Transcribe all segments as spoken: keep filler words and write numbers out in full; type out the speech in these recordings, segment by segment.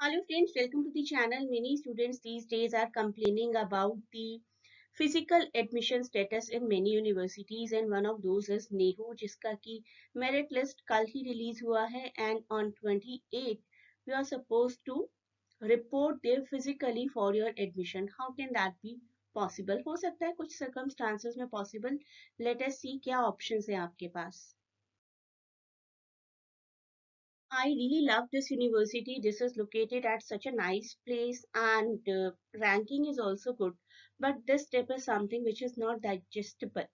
Hello friends, welcome to the channel. Many students these days are complaining about the physical admission status in many universities, and one of those is N E H U, जिसका की merit list कल ही release हुआ है and on twenty-eighth you are supposed to report there physically for your admission. How can that be possible? हो सकता है कुछ circumstances में possible. Let us see क्या options है आपके पास. I really love this university. This is located at such a nice place and uh, ranking is also good. But this step is something which is not digestible.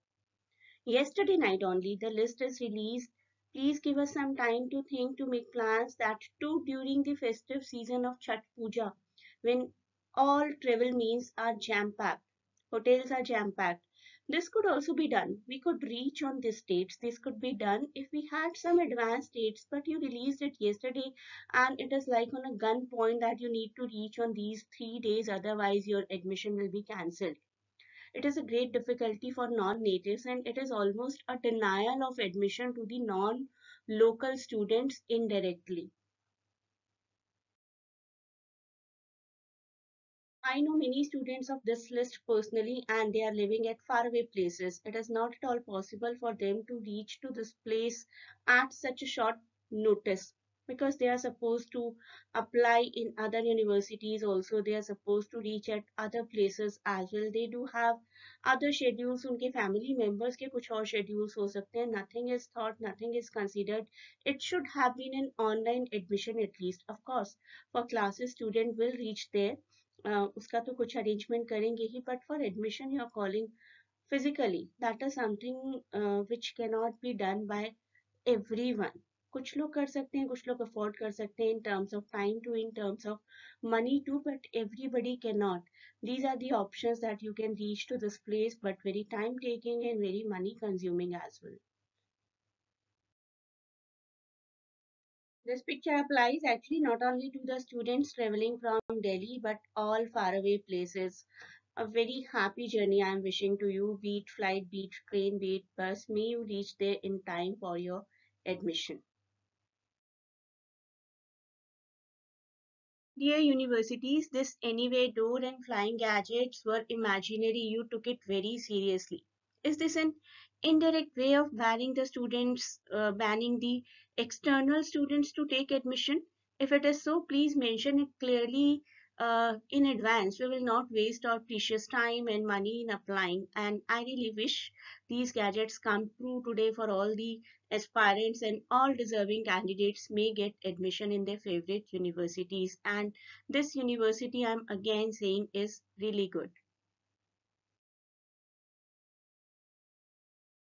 Yesterday night only, the list is released. Please give us some time to think, to make plans. That too during the festive season of Chhat Puja, when all travel means are jam-packed. Hotels are jam-packed. This could also be done. We could reach on these dates. This could be done if we had some advanced dates, but you released it yesterday and it is like on a gun point that you need to reach on these three days, otherwise your admission will be cancelled. It is a great difficulty for non-natives and it is almost a denial of admission to the non-local students indirectly. I know many students of this list personally and they are living at faraway places. It is not at all possible for them to reach to this place at such a short notice because they are supposed to apply in other universities also. They are supposed to reach at other places as well. They do have other schedules. Unke family members ke kuch aur schedules ho sakte hain. Nothing is thought, nothing is considered. It should have been an online admission at least. Of course, for classes, student will reach there. Uh, उसका तो कुछ arrangement करेंगे ही, but for admission you are calling physically, that is something uh, which cannot be done by everyone. कुछ लोग कर सकते हैं, कुछ लोग afford कर सकते हैं in terms of time too, in terms of money too, but everybody cannot. These are the options that you can reach to this place, but very time taking and very money consuming as well. This picture applies actually not only to the students traveling from Delhi but all faraway places. A very happy journey I am wishing to you, be it flight, be it train, be it bus. May you reach there in time for your admission. Dear universities, this anyway door and flying gadgets were imaginary. You took it very seriously. Is this an indirect way of banning the students, uh, banning the external students to take admission? If it is so, please mention it clearly uh, in advance. We will not waste our precious time and money in applying. And I really wish these gadgets come true today for all the aspirants, and all deserving candidates may get admission in their favorite universities. And this university, I am again saying, is really good.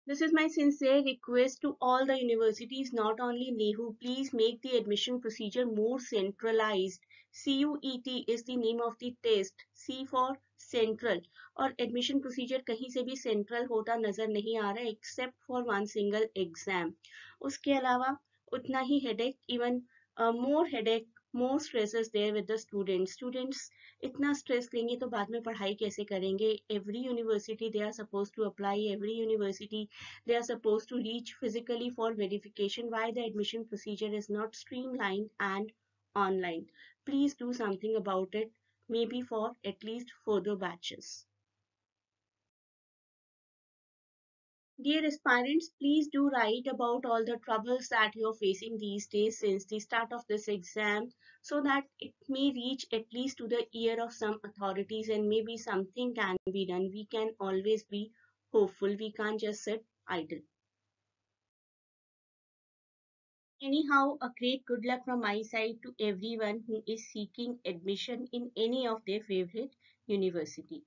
This is my sincere request to all the universities, not only N E H U. Please make the admission procedure more centralized. C U E T is the name of the test. C for central. और admission procedure कहीं से भी central होता नजर नहीं आ रहा except for one single exam. उसके अलावा उतना ही headache, even uh, more headache, more stresses there with the students. Students इतना stress लेंगे तो बाद में पढ़ाई कैसे करेंगे? Every university they are supposed to apply. Every university they are supposed to reach physically for verification. Why the admission procedure is not streamlined and online? Please do something about it. Maybe for at least further batches. Dear aspirants, please do write about all the troubles that you are facing these days since the start of this exam, so that it may reach at least to the ear of some authorities and maybe something can be done. We can always be hopeful. We can't just sit idle. Anyhow, a great good luck from my side to everyone who is seeking admission in any of their favorite university.